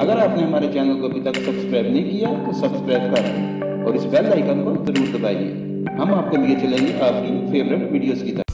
अगर आपने हमारे चैनल को अभी तक सब्सक्राइब नहीं किया तो सब्सक्राइब करें और इस बेल आइकन को जरूर दबाइए। हम आपके लिए चलेंगे आपकी फेवरेट वीडियोस की तरफ।